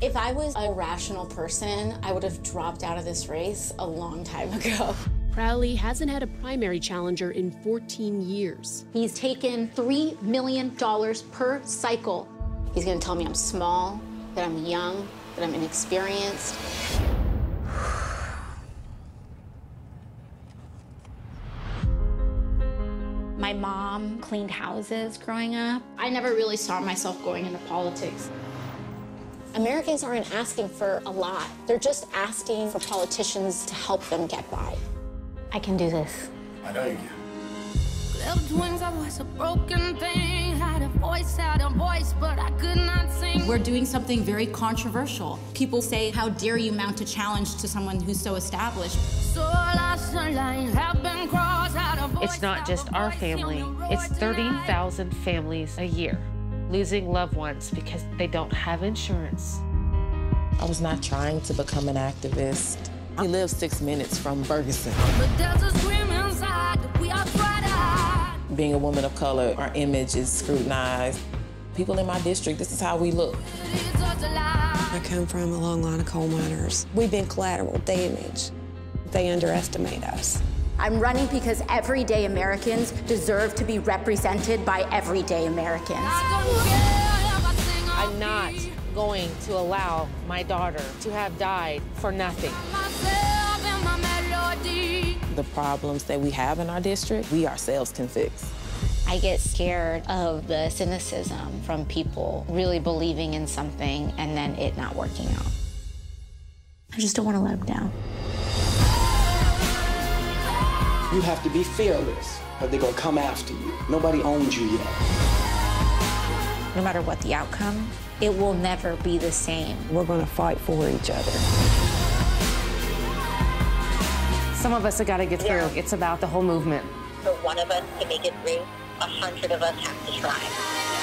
If I was a rational person, I would have dropped out of this race a long time ago. Crowley hasn't had a primary challenger in 14 years. He's taken $3 million per cycle. He's gonna tell me I'm small, that I'm young, that I'm inexperienced. My mom cleaned houses growing up. I never really saw myself going into politics. Americans aren't asking for a lot. They're just asking for politicians to help them get by. I can do this. I know you can. Left wings, I was a broken thing. Had a voice, but I could not sing. We're doing something very controversial. People say, how dare you mount a challenge to someone who's so established. It's not just our family. It's 30,000 families a year. Losing loved ones because they don't have insurance. I was not trying to become an activist. I live 6 minutes from Ferguson. But there's a scream inside. We are Friday. Being a woman of color, our image is scrutinized. People in my district, this is how we look. I come from a long line of coal miners. We've been collateral damage. They underestimate us. I'm running because everyday Americans deserve to be represented by everyday Americans. I'm not going to allow my daughter to have died for nothing. The problems that we have in our district, we ourselves can fix. I get scared of the cynicism from people really believing in something and then it not working out. I just don't want to let them down. You have to be fearless, or they're gonna come after you. Nobody owns you yet. No matter what the outcome, it will never be the same. We're gonna fight for each other. Some of us have got to get through. Yeah. It's about the whole movement. For one of us to make it through, 100 of us have to try.